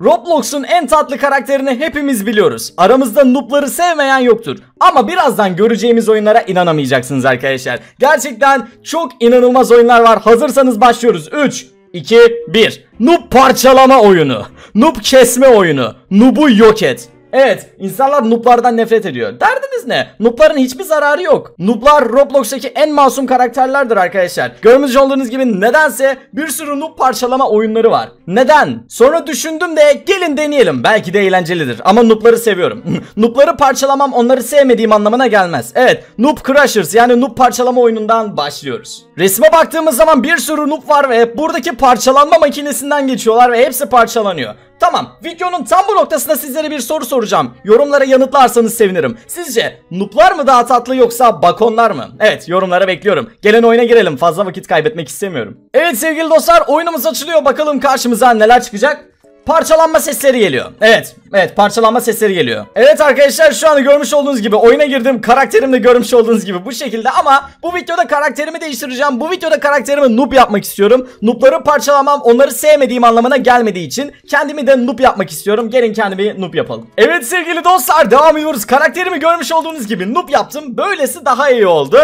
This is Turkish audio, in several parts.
Roblox'un en tatlı karakterini hepimiz biliyoruz. Aramızda noob'ları sevmeyen yoktur. Ama birazdan göreceğimiz oyunlara inanamayacaksınız arkadaşlar. Gerçekten çok inanılmaz oyunlar var. Hazırsanız başlıyoruz. 3, 2, 1. Noob parçalama oyunu, noob kesme oyunu, noob'u yok et. Evet, insanlar nooblardan nefret ediyor. Derdiniz ne? Noobların hiçbir zararı yok. Nooblar Roblox'taki en masum karakterlerdir arkadaşlar. Görmüş olduğunuz gibi nedense bir sürü noob parçalama oyunları var. Neden? Sonra düşündüm de gelin deneyelim. Belki de eğlencelidir ama noobları seviyorum. Noobları parçalamam onları sevmediğim anlamına gelmez. Evet, Noob Crushers yani noob parçalama oyunundan başlıyoruz. Resme baktığımız zaman bir sürü noob var ve buradaki parçalanma makinesinden geçiyorlar ve hepsi parçalanıyor. Tamam, videonun tam bu noktasında sizlere bir soru soracağım. Yorumlara yanıtlarsanız sevinirim. Sizce noob'lar mı daha tatlı yoksa bakonlar mı? Evet, yorumlara bekliyorum. Gelen oyuna girelim, fazla vakit kaybetmek istemiyorum. Evet sevgili dostlar, oyunumuz açılıyor. Bakalım karşımıza neler çıkacak. Parçalanma sesleri geliyor. Evet, parçalanma sesleri geliyor. Evet arkadaşlar, şu anda görmüş olduğunuz gibi oyuna girdim. Karakterimle görmüş olduğunuz gibi bu şekilde ama bu videoda karakterimi değiştireceğim. Bu videoda karakterimi noob yapmak istiyorum. Noobları parçalamam onları sevmediğim anlamına gelmediği için kendimi de noob yapmak istiyorum. Gelin kendimi noob yapalım. Evet sevgili dostlar, devam ediyoruz. Karakterimi görmüş olduğunuz gibi noob yaptım. Böylesi daha iyi oldu.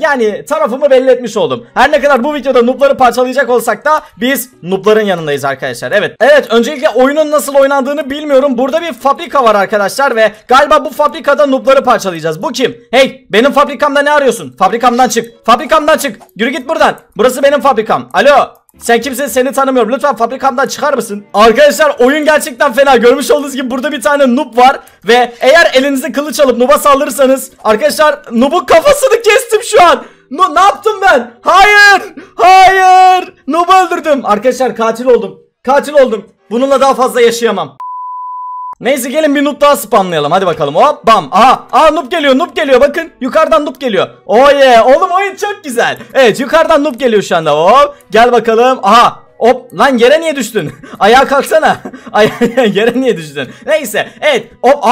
Yani tarafımı belli etmiş oldum. Her ne kadar bu videoda noobları parçalayacak olsak da biz noobların yanındayız arkadaşlar. Evet, öncelikle oyunun nasıl oynandığını bilmiyorum. Burada bir fabrika var arkadaşlar ve galiba bu fabrikada noobları parçalayacağız. Bu kim? Hey, benim fabrikamda ne arıyorsun? Fabrikamdan çık. Fabrikamdan çık. Yürü git buradan. Burası benim fabrikam. Alo. Sen kimsin, seni tanımıyorum, lütfen fabrikamdan çıkar mısın? Arkadaşlar oyun gerçekten fena. Görmüş olduğunuz gibi burada bir tane noob var ve eğer elinizi kılıç alıp nooba saldırırsanız arkadaşlar noob'un kafasını kestim şu an. Ne yaptım ben? Hayır, noob'u öldürdüm. Arkadaşlar katil oldum. Bununla daha fazla yaşayamam. Neyse, gelin bir noob daha spamlayalım. Hadi bakalım. Hop bam. Aha noob geliyor. Bakın yukarıdan noob geliyor. Oğlum oyun çok güzel. Evet, yukarıdan noob geliyor şu anda. Hop, gel bakalım. Hop lan, yere niye düştün? Ayağa kalksana. Yere niye düştün? Neyse, evet. Hop,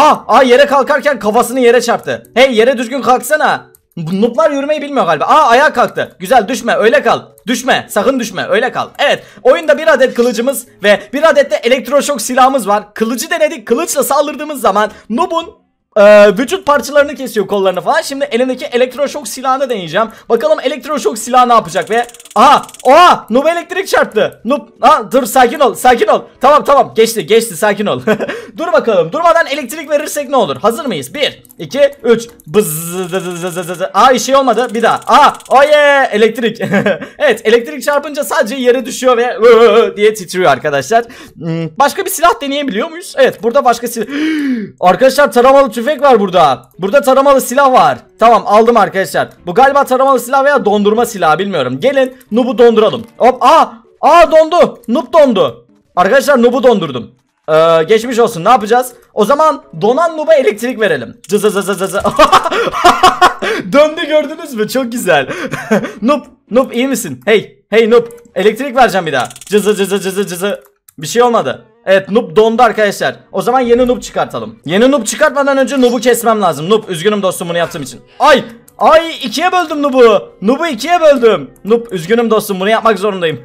yere kalkarken kafasını yere çarptı. Hey, yere düzgün kalksana. Nooblar yürümeyi bilmiyor galiba. Ayağa kalktı. Güzel, düşme, öyle kal. Düşme, sakın düşme, öyle kal. Evet, oyunda bir adet kılıcımız ve bir adet de elektroşok silahımız var. Kılıcı denedik. Kılıçla saldırdığımız zaman noob'un vücut parçalarını kesiyor, kollarını falan. Şimdi elindeki elektroşok silahını deneyeceğim. Bakalım elektroşok silahı ne yapacak ve noob'a elektrik çarptı. Noob, dur, sakin ol. Tamam, geçti, sakin ol. Dur bakalım, durmadan elektrik verirsek ne olur? Hazır mıyız? 1, 2, 3. Şey olmadı, bir daha. Elektrik. Evet, elektrik çarpınca sadece yere düşüyor ve diye titriyor arkadaşlar. Başka bir silah deneyebiliyor muyuz? Evet, burada başka silah. Arkadaşlar, taramalı tüfek var burada. Burada taramalı silah var. Tamam, aldım arkadaşlar. Bu galiba taramalı silah veya dondurma silahı, bilmiyorum. Gelin noob'u donduralım. Hop, dondu. Noob dondu. Arkadaşlar, noob'u dondurdum. Geçmiş olsun. Ne yapacağız? O zaman donan noob'a elektrik verelim. Cızızızızızı. Döndü, gördünüz mü? Çok güzel. Noob iyi misin? Hey noob. Elektrik vereceğim bir daha. Cızızızızızı. Bir şey olmadı. Evet, noob dondu arkadaşlar. O zaman yeni noob çıkartalım. Yeni noob çıkartmadan önce noob'u kesmem lazım. Noob, üzgünüm dostum bunu yaptığım için. Ay, ikiye böldüm noob'u. Noob'u ikiye böldüm. Noob, üzgünüm dostum bunu yapmak zorundayım.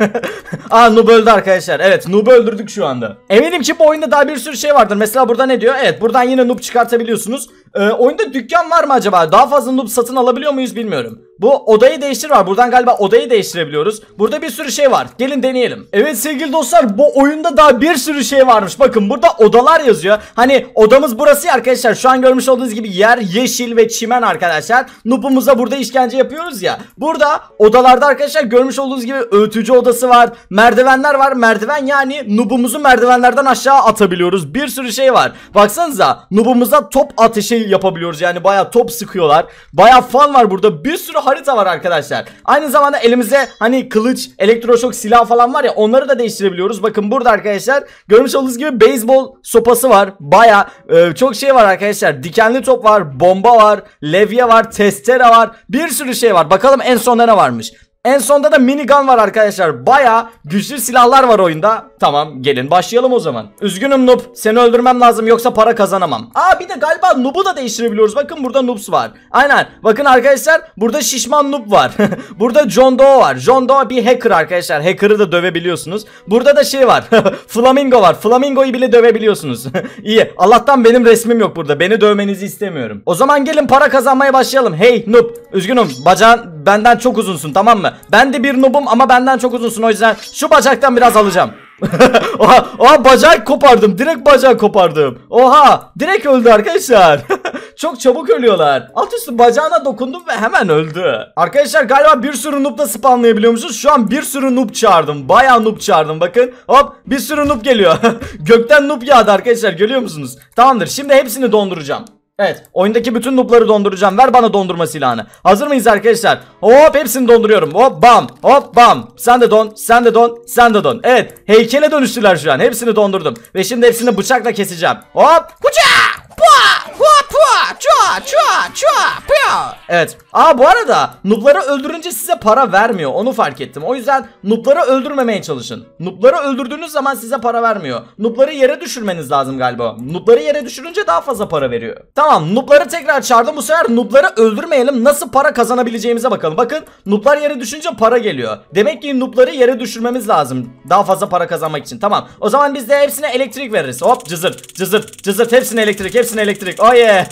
Noob öldü arkadaşlar. Evet, noob'u öldürdük şu anda. Eminim ki bu oyunda daha bir sürü şey vardır. Mesela burada ne diyor? Evet, buradan yine noob çıkartabiliyorsunuz. Oyunda dükkan var mı acaba? Daha fazla noob satın alabiliyor muyuz bilmiyorum. Bu odayı değiştir var. Buradan galiba odayı değiştirebiliyoruz. Burada bir sürü şey var. Gelin deneyelim. Evet sevgili dostlar, bu oyunda daha bir sürü şey varmış. Bakın burada odalar yazıyor. Hani odamız burası arkadaşlar. Şu an görmüş olduğunuz gibi yer yeşil ve çimen arkadaşlar. Noob'umuza burada işkence yapıyoruz ya. Burada odalarda arkadaşlar görmüş olduğunuz gibi öğütücü odası var. Merdivenler var. Merdiven, yani noob'umuzu merdivenlerden aşağı atabiliyoruz. Bir sürü şey var. Baksanıza, noob'umuza top ateşi yapabiliyoruz. Yani bayağı top sıkıyorlar. Bayağı fan var burada. Bir sürü harita var arkadaşlar. Aynı zamanda elimize hani kılıç, elektroşok, silah falan var ya, onları da değiştirebiliyoruz. Bakın burada arkadaşlar görmüş olduğunuz gibi beyzbol sopası var. Bayağı çok şey var arkadaşlar. Dikenli top var, bomba var, levye var, testere var. Bir sürü şey var. Bakalım en sonda ne varmış. En sonda da minigun var arkadaşlar. Baya güçlü silahlar var oyunda. Tamam, gelin başlayalım o zaman. Üzgünüm noob, seni öldürmem lazım yoksa para kazanamam. Aa, bir de galiba noob'u da değiştirebiliyoruz. Bakın burada noobs var. Aynen, bakın arkadaşlar burada şişman noob var. Burada John Doe var. John Doe bir hacker arkadaşlar. Hacker'ı da dövebiliyorsunuz. Burada da şey var. Flamingo var. Flamingo'yu bile dövebiliyorsunuz. İyi, Allah'tan benim resmim yok burada. Beni dövmenizi istemiyorum. O zaman gelin para kazanmaya başlayalım. Hey noob, üzgünüm, bacağın benden çok uzunsun, tamam mı? Ben de bir noob'um ama benden çok uzunsun, o yüzden şu bacaktan biraz alacağım. Oha, oha, bacak kopardım. Direkt bacak kopardım. Oha, direkt öldü arkadaşlar. Çok çabuk ölüyorlar. Alt üstü bacağına dokundum ve hemen öldü. Arkadaşlar galiba bir sürü noob da spawnlayabiliyormuşuz. Şu an bir sürü noob çağırdım. Bayağı noob çağırdım, bakın. Hop, bir sürü noob geliyor. Gökten noob yağdı arkadaşlar, görüyor musunuz? Tamamdır, şimdi hepsini donduracağım. Evet, oyundaki bütün noob'ları donduracağım. Ver bana dondurma silahını. Hazır mıyız arkadaşlar? Hop, hepsini donduruyorum. Hop bam, hop bam. Sen de don, sen de don, sen de don. Evet, heykele dönüştüler şu an. Hepsini dondurdum. Ve şimdi hepsini bıçakla keseceğim. Hop. Kuca! Pua! Pua! Pua! Çua! Çua! Çua! Pua! Evet. Aa, bu arada noob'ları öldürünce size para vermiyor. Onu fark ettim. O yüzden noob'ları öldürmemeye çalışın. Noob'ları öldürdüğünüz zaman size para vermiyor. Noob'ları yere düşürmeniz lazım galiba. Noob'ları yere düşürünce daha fazla para veriyor. Tamam, noob'ları tekrar çağırdım. Bu sefer noob'ları öldürmeyelim. Nasıl para kazanabileceğimize bakalım. Bakın, noob'lar yere düşünce para geliyor. Demek ki noob'ları yere düşürmemiz lazım daha fazla para kazanmak için. Tamam. O zaman biz de hepsine elektrik veririz. Hop, cızırt cızırt cızırt, hepsine elektrik, hepsine elektrik. Oh yeah.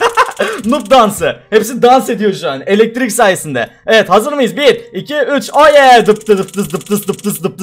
Noob dansı. Hepsi dans ediyor şu an elektrik sayesinde. Evet, hazır mıyız? 1 2 3. Oh yeah. Dıp dıp dıp dıp dıp dıp dıp.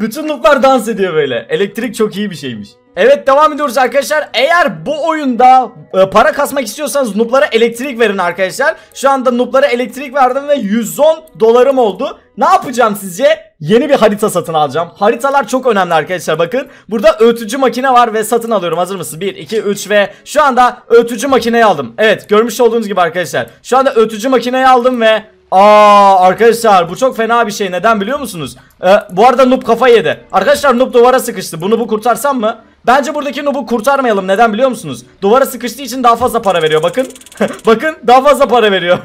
Bütün noob'lar dans ediyor böyle. Elektrik çok iyi bir şeymiş. Evet, devam ediyoruz arkadaşlar. Eğer bu oyunda para kasmak istiyorsanız noob'lara elektrik verin arkadaşlar. Şu anda noob'lara elektrik verdim ve 110 dolarım oldu. Ne yapacağım sizce? Yeni bir harita satın alacağım. Haritalar çok önemli arkadaşlar, bakın. Burada öğütücü makine var ve satın alıyorum. Hazır mısın? 1, 2, 3 ve şu anda öğütücü makineyi aldım. Evet, görmüş olduğunuz gibi arkadaşlar. Şu anda öğütücü makineyi aldım ve... Aa arkadaşlar, bu çok fena bir şey. Neden biliyor musunuz? Bu arada noob kafa yedi. Arkadaşlar noob duvara sıkıştı. Bunu bu kurtarsam mı? Bence buradaki noob'u kurtarmayalım. Neden biliyor musunuz? Duvara sıkıştığı için daha fazla para veriyor. Bakın. Bakın, daha fazla para veriyor.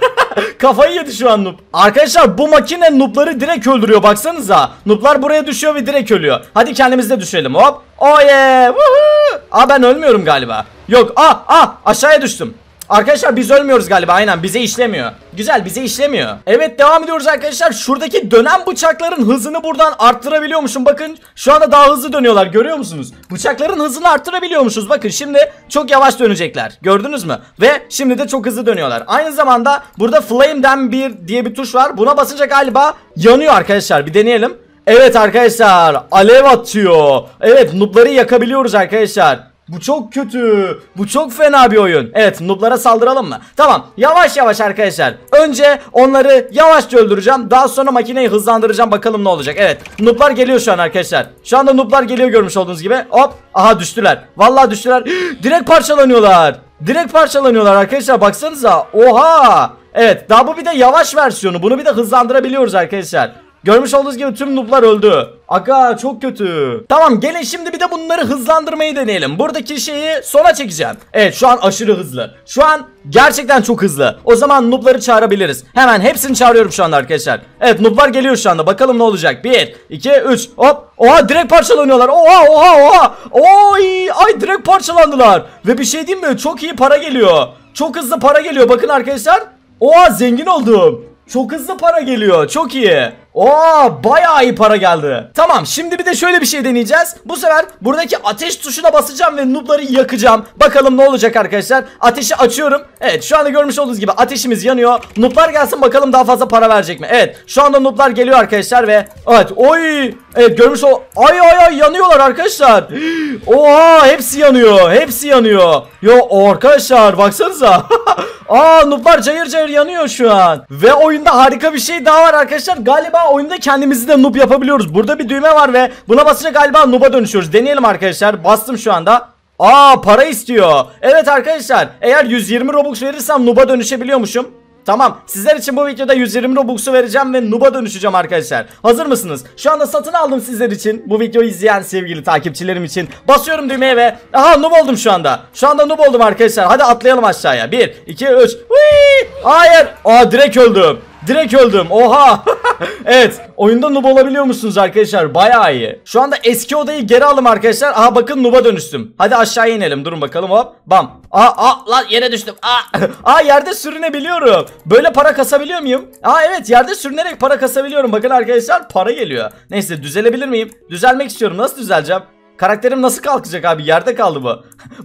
Kafayı yedi şu an noob. Arkadaşlar bu makine noob'ları direkt öldürüyor. Baksanıza. Noob'lar buraya düşüyor ve direkt ölüyor. Hadi kendimiz de düşelim. Hop. Oh yeah. Woohoo. Aa, ben ölmüyorum galiba. Yok. Aa, aşağıya düştüm. Arkadaşlar biz ölmüyoruz galiba, aynen, bize işlemiyor. Güzel, bize işlemiyor. Evet, devam ediyoruz arkadaşlar. Şuradaki dönen bıçakların hızını buradan arttırabiliyormuşum. Bakın şu anda daha hızlı dönüyorlar, görüyor musunuz? Bıçakların hızını arttırabiliyormuşuz. Bakın şimdi çok yavaş dönecekler, gördünüz mü? Ve şimdi de çok hızlı dönüyorlar. Aynı zamanda burada Flame'den bir diye bir tuş var. Buna basınca galiba yanıyor arkadaşlar, bir deneyelim. Evet arkadaşlar, alev atıyor. Evet, noob'ları yakabiliyoruz arkadaşlar. Bu çok kötü. Bu çok fena bir oyun. Evet, noob'lara saldıralım mı? Tamam, yavaş yavaş arkadaşlar. Önce onları yavaşça öldüreceğim. Daha sonra makineyi hızlandıracağım. Bakalım ne olacak. Evet, noob'lar geliyor şu an arkadaşlar. Şu anda noob'lar geliyor, görmüş olduğunuz gibi. Hop. Aha, düştüler. Vallahi düştüler. Direkt parçalanıyorlar. Direkt parçalanıyorlar arkadaşlar. Baksanıza. Oha. Evet, daha bu bir de yavaş versiyonu. Bunu bir de hızlandırabiliyoruz arkadaşlar. Görmüş olduğunuz gibi tüm noob'lar öldü. Aga, çok kötü. Tamam, gelin şimdi bir de bunları hızlandırmayı deneyelim. Buradaki şeyi sona çekeceğim. Evet, şu an aşırı hızlı. Şu an gerçekten çok hızlı. O zaman noob'ları çağırabiliriz. Hemen hepsini çağırıyorum şu anda arkadaşlar. Evet, noob'lar geliyor şu anda. Bakalım ne olacak. 1, 2, 3. Hop. Oha, direkt parçalanıyorlar. Oha, oha, oha. Oy, ay, direkt parçalandılar. Ve bir şey diyeyim mi? Çok iyi para geliyor. Çok hızlı para geliyor. Bakın arkadaşlar. Oha, zengin oldum. Çok hızlı para geliyor. Çok iyi. Oo, bayağı iyi para geldi. Tamam, şimdi bir de şöyle bir şey deneyeceğiz. Bu sefer buradaki ateş tuşuna basacağım ve noob'ları yakacağım. Bakalım ne olacak arkadaşlar. Ateşi açıyorum. Evet, şu anda görmüş olduğunuz gibi ateşimiz yanıyor. Noob'lar gelsin bakalım daha fazla para verecek mi? Evet, şu anda noob'lar geliyor arkadaşlar ve evet, oy. Evet, görmüş o. Ay ay ay, yanıyorlar arkadaşlar. Oha, hepsi yanıyor. Hepsi yanıyor. Yo arkadaşlar, baksanıza. Aa, noob'lar cayır cayır yanıyor şu an. Ve oyunda harika bir şey daha var arkadaşlar. Galiba oyunda kendimizi de noob yapabiliyoruz. Burada bir düğme var ve buna basınca galiba noob'a dönüşüyoruz. Deneyelim arkadaşlar. Bastım şu anda. Aa, para istiyor. Evet arkadaşlar, eğer 120 Robux verirsem noob'a dönüşebiliyormuşum. Tamam, sizler için bu videoda 120 Robux'u vereceğim ve noob'a dönüşeceğim arkadaşlar. Hazır mısınız? Şu anda satın aldım sizler için. Bu videoyu izleyen sevgili takipçilerim için. Basıyorum düğmeye ve aha, noob oldum şu anda. Şu anda noob oldum arkadaşlar. Hadi atlayalım aşağıya. 1, 2, 3. Hayır. Aa, direkt öldüm. Direkt öldüm. Oha. Evet. Oyunda noob olabiliyor musunuz arkadaşlar? Bayağı iyi. Şu anda eski odayı geri aldım arkadaşlar. Aha bakın noob'a dönüştüm. Hadi aşağıya inelim. Durun bakalım hop. Bam. Aa lan yere düştüm. Aa yerde sürünebiliyorum. Böyle para kasabiliyor muyum? Aa evet, yerde sürünerek para kasabiliyorum. Bakın arkadaşlar para geliyor. Neyse, düzelebilir miyim? Düzelmek istiyorum. Nasıl düzeleceğim? Karakterim nasıl kalkacak abi? Yerde kaldı bu.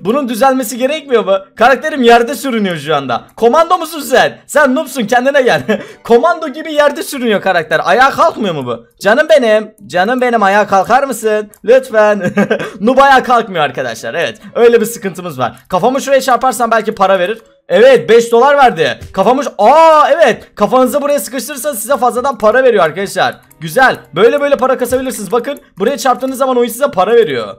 Bunun düzelmesi gerekmiyor mu? Karakterim yerde sürünüyor şu anda. Komando musun sen? Sen noobsun, kendine gel. Komando gibi yerde sürünüyor karakter. Ayağa kalkmıyor mu bu? Canım benim. Canım benim, ayağa kalkar mısın? Lütfen. Noob ayağa kalkmıyor arkadaşlar. Evet, öyle bir sıkıntımız var. Kafamı şuraya çarparsam belki para verir. Evet, 5 dolar verdi. Kafamış. Aa evet, kafanızı buraya sıkıştırırsanız size fazladan para veriyor arkadaşlar. Güzel, böyle böyle para kasabilirsiniz. Bakın buraya çarptığınız zaman oyun size para veriyor.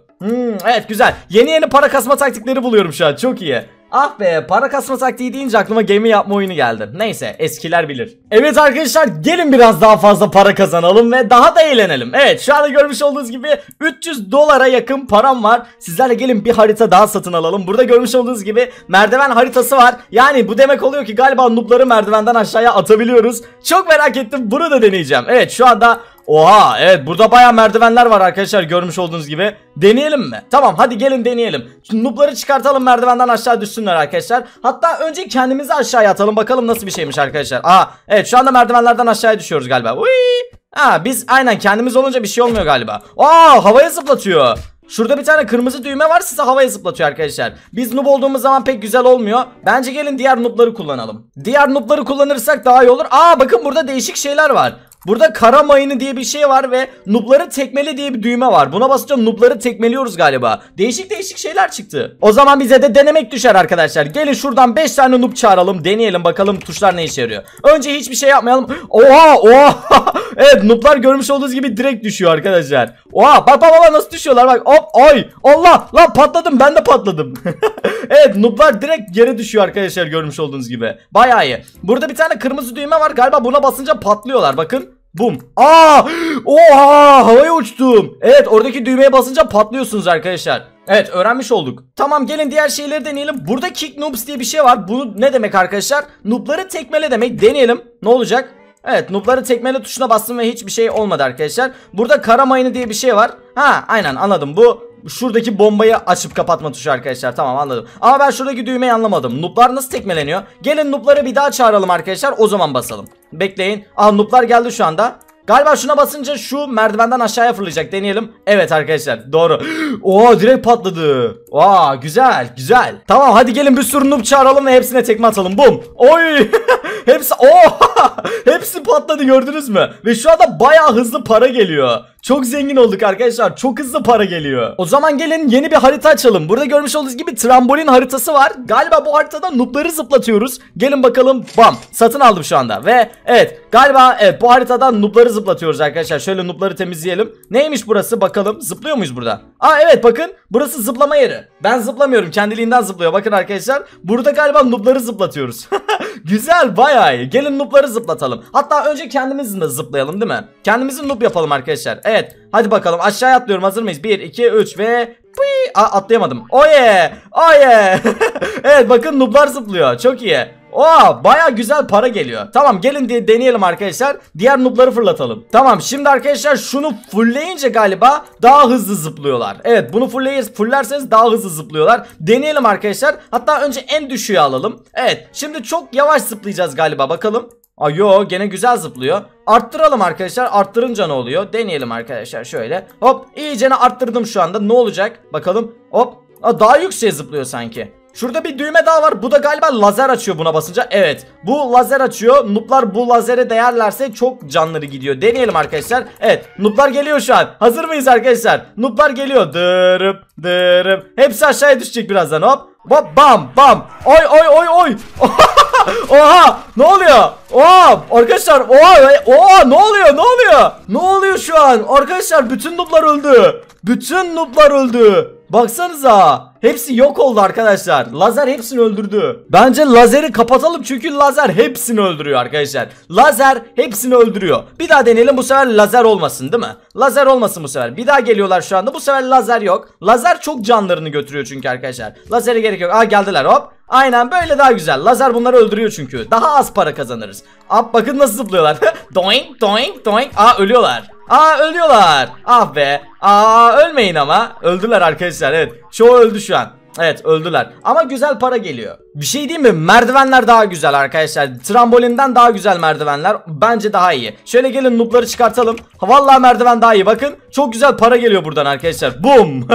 Evet güzel, yeni para kasma taktikleri buluyorum şu an, çok iyi. Ah be, para kasma taktiği deyince aklıma gemi yapma oyunu geldi. Neyse, eskiler bilir. Evet arkadaşlar, gelin biraz daha fazla para kazanalım ve daha da eğlenelim. Evet, şu anda görmüş olduğunuz gibi 300 dolara yakın param var. Sizlerle gelin bir harita daha satın alalım. Burada görmüş olduğunuz gibi merdiven haritası var. Yani bu demek oluyor ki galiba noobları merdivenden aşağıya atabiliyoruz. Çok merak ettim, bunu da deneyeceğim. Evet şu anda... Oha evet, burada bayağı merdivenler var arkadaşlar, görmüş olduğunuz gibi. Deneyelim mi? Tamam, hadi gelin deneyelim. Şimdi noobları çıkartalım, merdivenden aşağı düşsünler arkadaşlar. Hatta önce kendimizi aşağıya atalım, bakalım nasıl bir şeymiş arkadaşlar. Evet şu anda merdivenlerden aşağıya düşüyoruz galiba. Biz aynen kendimiz olunca bir şey olmuyor galiba. Havaya zıplatıyor. Şurada bir tane kırmızı düğme var, size havaya zıplatıyor arkadaşlar. Biz noob olduğumuz zaman pek güzel olmuyor. Bence gelin diğer noobları kullanalım. Diğer noobları kullanırsak daha iyi olur. Bakın burada değişik şeyler var. Burada kara mayını diye bir şey var ve noobları tekmeli diye bir düğme var. Buna basınca noobları tekmeliyoruz galiba. Değişik şeyler çıktı. O zaman bize de denemek düşer arkadaşlar. Gelin şuradan 5 tane noob çağıralım. Deneyelim bakalım tuşlar ne işe yarıyor. Önce hiçbir şey yapmayalım. Oha. Evet, nooblar görmüş olduğunuz gibi direkt düşüyor arkadaşlar. Bak nasıl düşüyorlar bak. Hop, ay Allah lan, patladım, ben de patladım. Evet, nooblar direkt yere düşüyor arkadaşlar, görmüş olduğunuz gibi. Bayağı iyi. Burada bir tane kırmızı düğme var galiba, buna basınca patlıyorlar bakın. Bum. Oha! Havaya uçtum. Evet, oradaki düğmeye basınca patlıyorsunuz arkadaşlar. Evet, öğrenmiş olduk. Tamam, gelin diğer şeyleri deneyelim. Burada kick noobs diye bir şey var. Bu ne demek arkadaşlar? Noobları tekmele demek. Deneyelim. Ne olacak? Evet, noobları tekmele tuşuna bastım ve hiçbir şey olmadı arkadaşlar. Burada kara mayını diye bir şey var. Aynen anladım. Bu şuradaki bombayı açıp kapatma tuşu arkadaşlar. Tamam, anladım. Ama ben şuradaki düğmeyi anlamadım. Nooblar nasıl tekmeleniyor? Gelin noobları bir daha çağıralım arkadaşlar. O zaman basalım. Bekleyin. Nooblar geldi şu anda. Galiba şuna basınca şu merdivenden aşağıya fırlayacak. Deneyelim. Evet arkadaşlar, doğru. Direkt patladı. Güzel. Tamam, hadi gelin bir sürü noob çağıralım ve hepsine tekme atalım. Bum. Oy. Hepsi patladı, gördünüz mü? Ve şu anda bayağı hızlı para geliyor. Çok zengin olduk arkadaşlar. Çok hızlı para geliyor. O zaman gelin yeni bir harita açalım. Burada görmüş olduğunuz gibi trambolin haritası var. Galiba bu haritada noobları zıplatıyoruz. Gelin bakalım. Bam. Satın aldım şu anda. Ve evet. Galiba evet, bu haritada noobları zıplatıyoruz arkadaşlar. Şöyle noobları temizleyelim. Neymiş burası? Bakalım. Zıplıyor muyuz burada? Evet bakın. Burası zıplama yeri. Ben zıplamıyorum. Kendiliğinden zıplıyor. Bakın arkadaşlar. Burada galiba noobları zıplatıyoruz. Güzel. Bayağı iyi. Gelin noobları zıplatalım. Hatta önce kendimizle zıplayalım değil mi? Kendimizi noob yapalım arkadaşlar. Evet, hadi bakalım, aşağıya atlıyorum, hazır mıyız? 1, 2, 3 ve... atlayamadım. Oye. Evet bakın, nooblar zıplıyor, çok iyi. Baya güzel para geliyor. Tamam, gelin deneyelim arkadaşlar. Diğer noobları fırlatalım. Tamam, şimdi arkadaşlar şunu fullleyince galiba daha hızlı zıplıyorlar. Evet, bunu fullerseniz daha hızlı zıplıyorlar. Deneyelim arkadaşlar. Hatta önce en düşüğü alalım. Evet, şimdi çok yavaş zıplayacağız galiba, bakalım. Yo, gene güzel zıplıyor. Arttıralım arkadaşlar. Arttırınca ne oluyor? Deneyelim arkadaşlar şöyle. Hop, iyicene arttırdım şu anda. Ne olacak? Bakalım. Hop. Daha yükseğe zıplıyor sanki. Şurada bir düğme daha var. Bu da galiba lazer açıyor buna basınca. Evet, bu lazer açıyor. Nooblar bu lazere değerlerse çok canları gidiyor. Deneyelim arkadaşlar. Evet, nooblar geliyor şu an. Hazır mıyız arkadaşlar? Nooblar geliyor. Dırıp dırıp. Hepsi aşağıya düşecek birazdan. Hop. Bam bam. Oy. Oha, ne oluyor? Arkadaşlar, ne oluyor? Ne oluyor şu an? Arkadaşlar bütün nooblar öldü. Baksanıza, hepsi yok oldu arkadaşlar. Lazer hepsini öldürdü. Bence lazeri kapatalım çünkü lazer hepsini öldürüyor arkadaşlar. Bir daha deneyelim, bu sefer lazer olmasın değil mi? Bir daha geliyorlar şu anda, bu sefer lazer yok. Lazer çok canlarını götürüyor çünkü arkadaşlar. Lazere gerek yok. Geldiler hop. Aynen böyle daha güzel. Lazer bunları öldürüyor çünkü. Daha az para kazanırız. Ab bakın nasıl zıplıyorlar. Doink doink doink. Aa ölüyorlar. Aa ölüyorlar. Ah be. Aa ölmeyin ama. Öldüler arkadaşlar, evet. Çoğu öldü şu an. Evet öldüler ama güzel para geliyor. Bir şey diyeyim mi? Merdivenler daha güzel arkadaşlar. Trambolinden daha güzel merdivenler. Bence daha iyi. Şöyle gelin noobları çıkartalım. Vallahi merdiven daha iyi bakın. Çok güzel para geliyor buradan arkadaşlar. Boom.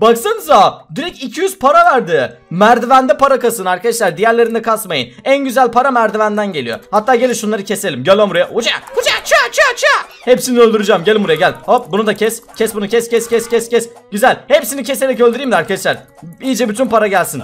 Baksanıza direkt 200 para verdi. Merdivende para kasın arkadaşlar. Diğerlerinde kasmayın. En güzel para merdivenden geliyor. Hatta gelin şunları keselim. Gel lan buraya. Uca uca ça ça ça. Hepsini öldüreceğim. Gelin buraya gel. Hop bunu da kes. Kes bunu kes kes kes kes kes. Güzel. Hepsini keserek öldüreyim de arkadaşlar. İyice bütün para gelsin.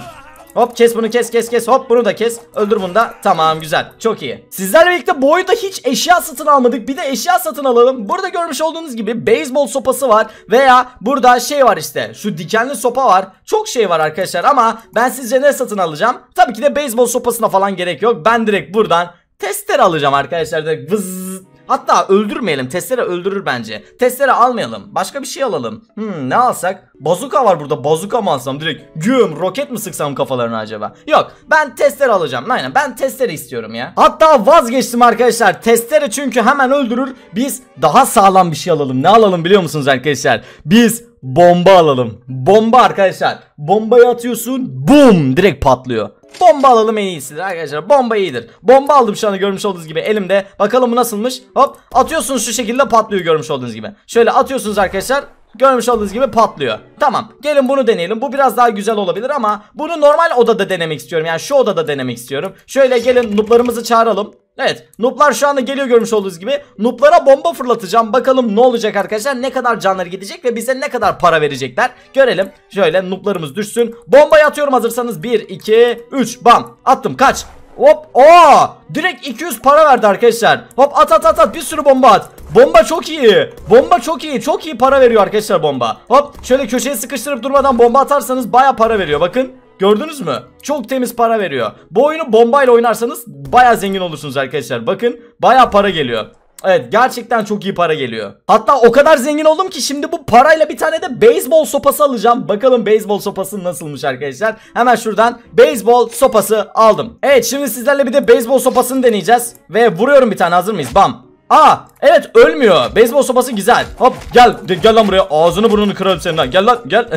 Hop kes bunu kes kes kes. Hop bunu da kes. Öldür bunu da. Tamam güzel. Çok iyi. Sizlerle birlikte bu oyunda hiç eşya satın almadık. Bir de eşya satın alalım. Burada görmüş olduğunuz gibi beyzbol sopası var. Veya burada şey var işte. Şu dikenli sopa var. Çok şey var arkadaşlar ama ben sizce ne satın alacağım? Tabii ki de beyzbol sopasına falan gerek yok. Ben direkt buradan testere alacağım arkadaşlar. Direkt vız. Hatta öldürmeyelim. Testere öldürür bence. Testere almayalım. Başka bir şey alalım. Ne alsak? Bazuka var burada. Bazuka mı alsam? Direkt güm roket mi sıksam kafalarına acaba? Yok. Ben testere alacağım. Aynen. Ben testere istiyorum ya. Hatta vazgeçtim arkadaşlar. Testere çünkü hemen öldürür. Biz daha sağlam bir şey alalım. Ne alalım biliyor musunuz arkadaşlar? Biz bomba alalım. Bomba arkadaşlar. Bombayı atıyorsun. Bum. Direkt patlıyor. Bomba alalım en iyisidir arkadaşlar. Bomba iyidir. Bomba aldım şu anda görmüş olduğunuz gibi elimde. Bakalım bu nasılmış. Hop atıyorsunuz şu şekilde patlıyor görmüş olduğunuz gibi. Şöyle atıyorsunuz arkadaşlar. Görmüş olduğunuz gibi patlıyor. Tamam gelin bunu deneyelim. Bu biraz daha güzel olabilir ama bunu normal odada denemek istiyorum. Yani şu odada denemek istiyorum. Şöyle gelin nooblarımızı çağıralım. Evet nooblar şu anda geliyor görmüş olduğunuz gibi. Nooblara bomba fırlatacağım. Bakalım ne olacak arkadaşlar. Ne kadar canları gidecek ve bize ne kadar para verecekler. Görelim. Şöyle nooblarımız düşsün. Bombayı atıyorum hazırsanız. 1, 2, 3 bam. Attım kaç. Hop ooo. Direkt 200 para verdi arkadaşlar. Hop at at at at bir sürü bomba at. Bomba çok iyi. Bomba çok iyi. Çok iyi para veriyor arkadaşlar bomba. Hop şöyle köşeye sıkıştırıp durmadan bomba atarsanız baya para veriyor bakın. Gördünüz mü? Çok temiz para veriyor. Bu oyunu bombayla oynarsanız baya zengin olursunuz arkadaşlar. Bakın baya para geliyor. Evet gerçekten çok iyi para geliyor. Hatta o kadar zengin oldum ki şimdi bu parayla bir tane de beyzbol sopası alacağım. Bakalım beyzbol sopası nasılmış arkadaşlar. Hemen şuradan beyzbol sopası aldım. Evet şimdi sizlerle bir de beyzbol sopasını deneyeceğiz. Ve vuruyorum bir tane, hazır mıyız? Bam. Aa evet ölmüyor. Beyzbol sopası güzel. Hop gel gel lan buraya. Ağzını burnunu kırarım senin. Gel lan gel.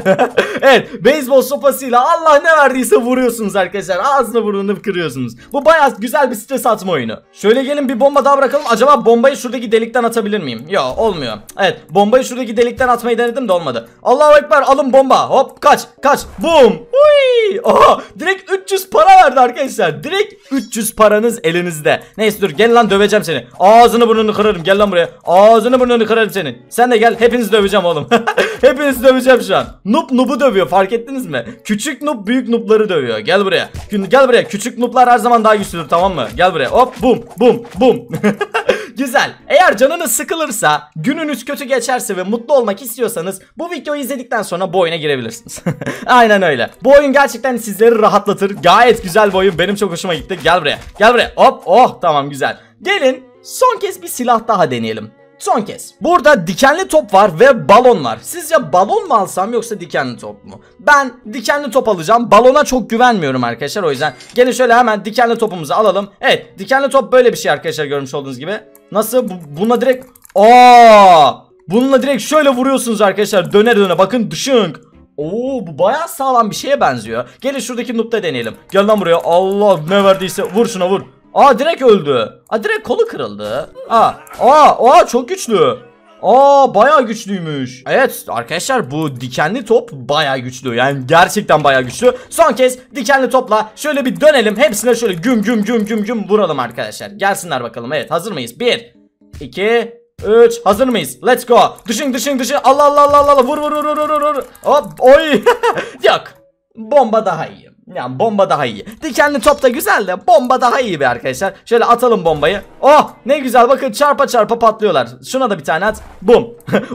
Evet beyzbol sopasıyla Allah ne verdiyse vuruyorsunuz arkadaşlar. Ağzını burnunu kırıyorsunuz. Bu bayağı güzel bir stres atma oyunu. Şöyle gelin bir bomba daha bırakalım. Acaba bombayı şuradaki delikten atabilir miyim? Yo olmuyor. Evet bombayı şuradaki delikten atmayı denedim de olmadı. Allahu Ekber alın bomba. Hop kaç kaç. Boom. Uy. Oha direkt 300 para verdi arkadaşlar. Direkt 300 paranız elinizde. Neyse dur gel lan döveceğim seni. Ağzını burnunu kırarım. Gel lan buraya. Ağzını burnunu kırarım senin. Sen de gel. Hepinizi döveceğim oğlum. Hepinizi döveceğim şu an. Noob noob'u dövüyor. Fark ettiniz mi? Küçük noob büyük noob'ları dövüyor. Gel buraya. Gel buraya. Küçük noob'lar her zaman daha güçlüdür, tamam mı? Gel buraya. Hop bum bum bum. Güzel. Eğer canınız sıkılırsa, gününüz kötü geçerse ve mutlu olmak istiyorsanız bu videoyu izledikten sonra bu oyuna girebilirsiniz. Aynen öyle. Bu oyun gerçekten sizleri rahatlatır. Gayet güzel bir oyun. Benim çok hoşuma gitti. Gel buraya. Gel buraya. Hop. Oh tamam güzel. Gelin son kez bir silah daha deneyelim. Son kez. Burada dikenli top var ve balon var. Sizce balon mu alsam yoksa dikenli top mu? Ben dikenli top alacağım. Balona çok güvenmiyorum arkadaşlar, o yüzden. Gelin şöyle hemen dikenli topumuzu alalım. Evet dikenli top böyle bir şey arkadaşlar görmüş olduğunuz gibi. Nasıl? Bununla direkt. Aa! Bununla direkt şöyle vuruyorsunuz arkadaşlar. Döner döne bakın dışınk. Oo bu bayağı sağlam bir şeye benziyor. Gelin şuradaki noob'da deneyelim. Gel lan buraya. Allah ne verdiyse vur şuna vur. Aa direkt öldü. Aa direkt kolu kırıldı. Aa çok güçlü. Aa bayağı güçlüymüş. Evet arkadaşlar bu dikenli top bayağı güçlü. Yani gerçekten bayağı güçlü. Son kez dikenli topla şöyle bir dönelim. Hepsine şöyle güm güm güm güm güm vuralım arkadaşlar. Gelsinler bakalım. Evet hazır mıyız? 1 2 3 hazır mıyız? Let's go. Dışın dışın dışın. Allah Allah Allah Allah vur vur vur vur vur. Hop oy. Yok. Bomba daha iyi. Yani bomba daha iyi. Dikenli top da güzel de bomba daha iyi be arkadaşlar. Şöyle atalım bombayı. Oh ne güzel bakın çarpa çarpa patlıyorlar. Şuna da bir tane at. Bum.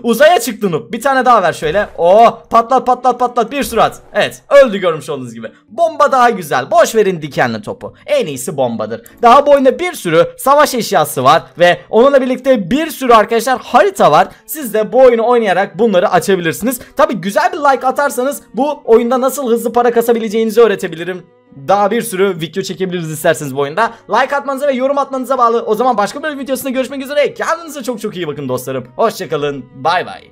Uzaya çıktı noob. Bir tane daha ver şöyle. Oh patlat patlat patlat bir sürü at. Evet öldü görmüş olduğunuz gibi. Bomba daha güzel. Boş verin dikenli topu. En iyisi bombadır. Daha bu oyunda bir sürü savaş eşyası var. Ve onunla birlikte bir sürü arkadaşlar harita var. Siz de bu oyunu oynayarak bunları açabilirsiniz. Tabi güzel bir like atarsanız bu oyunda nasıl hızlı para kasabileceğinizi öğretebilirsiniz. daha bir sürü video çekebiliriz isterseniz bu oyunda. Like atmanıza ve yorum atmanıza bağlı. O zaman başka bir videosunda görüşmek üzere. Kendinize çok çok iyi bakın dostlarım. Hoşçakalın. Bay bay.